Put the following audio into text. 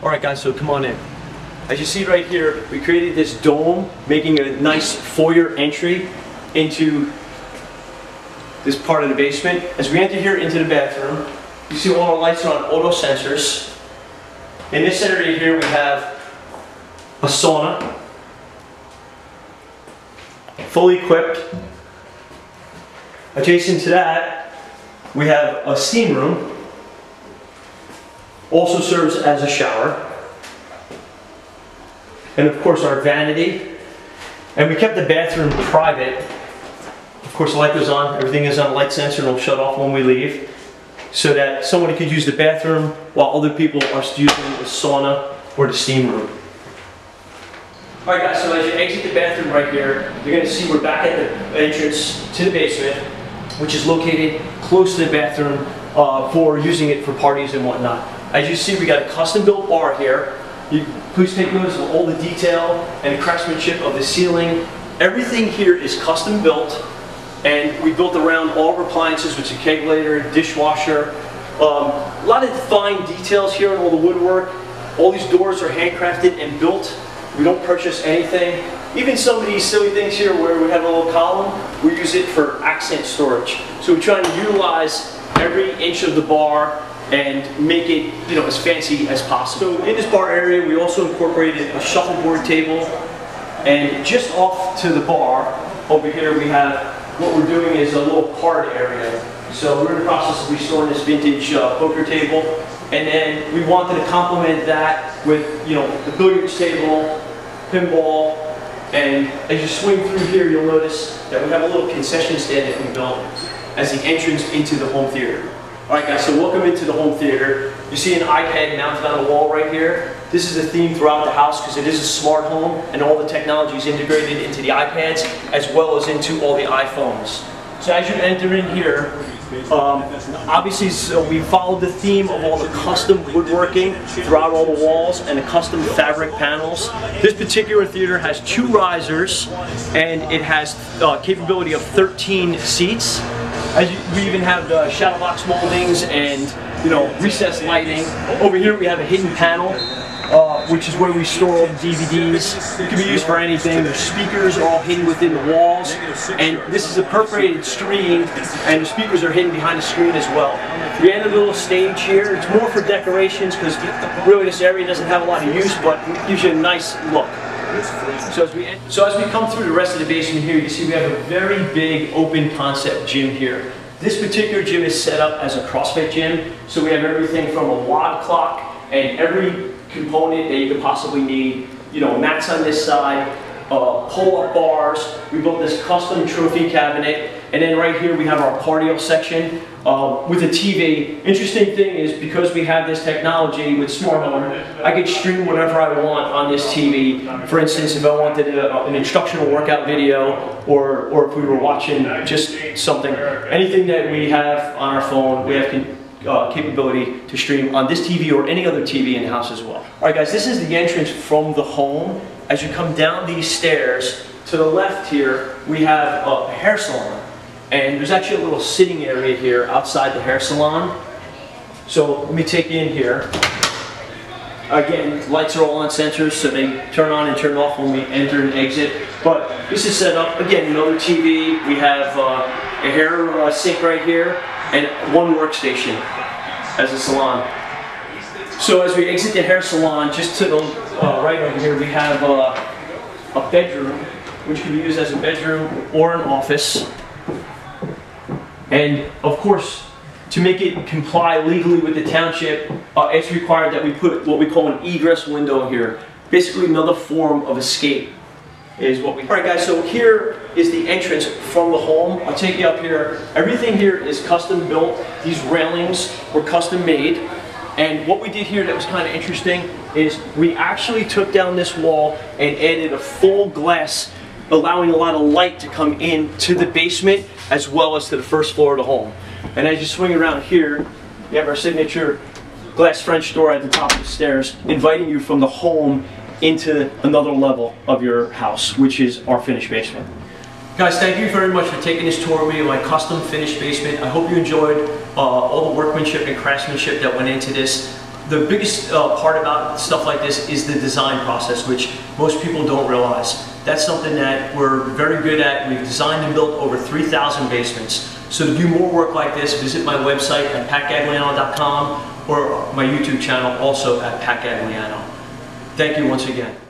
Alright guys, so come on in. As you see right here, we created this dome, making a nice foyer entry into this part of the basement. As we enter here into the bathroom, you see all the lights are on auto sensors. In this area here we have a sauna, fully equipped. Adjacent to that, we have a steam room, also serves as a shower. And of course our vanity. And we kept the bathroom private. Of course the light goes on, everything is on a light sensor and it'll shut off when we leave, so that someone could use the bathroom while other people are using the sauna or the steam room. Alright guys, so as you exit the bathroom right here, you're going to see we're back at the entrance to the basement, which is located close to the bathroom for using it for parties and whatnot. As you see, we got a custom built bar here. Please take notice of all the detail and the craftsmanship of the ceiling. Everything here is custom built, and we built around all of our appliances, which is a kegulator, dishwasher, a lot of fine details here in all the woodwork. All these doors are handcrafted and built. We don't purchase anything. Even some of these silly things here where we have a little column, we use it for accent storage. So we're trying to utilize every inch of the bar and make it, you know, as fancy as possible. So in this bar area, we also incorporated a shuffleboard table, and just off to the bar over here we have what we're doing is a little card area. So we're in the process of restoring this vintage poker table, and then we wanted to complement that with, you know, the billiards table, pinball, and as you swing through here you'll notice that we have a little concession stand that we built as the entrance into the home theater. Alright guys, so welcome into the home theater. You see an iPad mounted on the wall right here. This is the theme throughout the house because it is a smart home and all the technology is integrated into the iPads as well as into all the iPhones. So as you enter in here, obviously we followed the theme of all the custom woodworking throughout all the walls and the custom fabric panels. This particular theater has 2 risers and it has capability of 13 seats. We even have the shadow box moldings and, you know, recessed lighting. Over here we have a hidden panel, which is where we store all the DVDs. It can be used for anything. The speakers are all hidden within the walls, and this is a perforated screen, and the speakers are hidden behind the screen as well. We added a little stage here. It's more for decorations because really this area doesn't have a lot of use, but it gives you a nice look. So as we come through the rest of the basement here, you see we have a very big open concept gym here. This particular gym is set up as a CrossFit gym, so we have everything from a WOD clock and every component that you could possibly need. You know, mats on this side, pull-up bars. We built this custom trophy cabinet, and then right here we have our cardio section with a TV. Interesting thing is, because we have this technology with smart home, I could stream whatever I want on this TV. For instance, if I wanted an instructional workout video, or if we were watching just something, anything that we have on our phone, we have capability to stream on this TV or any other TV in the house as well. Alright guys, this is the entrance from the home. As you come down these stairs, to the left here, we have a hair salon. And there's actually a little sitting area here outside the hair salon. So let me take you in here. Again, lights are all on sensors, so they turn on and turn off when we enter and exit. But this is set up, again, another TV. We have a hair sink right here and one workstation as a salon. So as we exit the hair salon, just to the right over here, we have a bedroom, which can be used as a bedroom or an office. And of course, to make it comply legally with the township, it's required that we put what we call an egress window here. Basically another form of escape is what we have. Alright guys, so here is the entrance from the home. I'll take you up here. Everything here is custom built. These railings were custom made. And what we did here that was kind of interesting is we actually took down this wall and added a full glass, allowing a lot of light to come in to the basement as well as to the first floor of the home. And as you swing around here, you have our signature glass French door at the top of the stairs, inviting you from the home into another level of your house, which is our finished basement. Guys, thank you very much for taking this tour with me of my custom finished basement. I hope you enjoyed all the workmanship and craftsmanship that went into this. The biggest part about stuff like this is the design process, which most people don't realize. That's something that we're very good at. We've designed and built over 3,000 basements. So to do more work like this, visit my website at patgagliano.com or my YouTube channel also at Pat Gagliano. Thank you once again.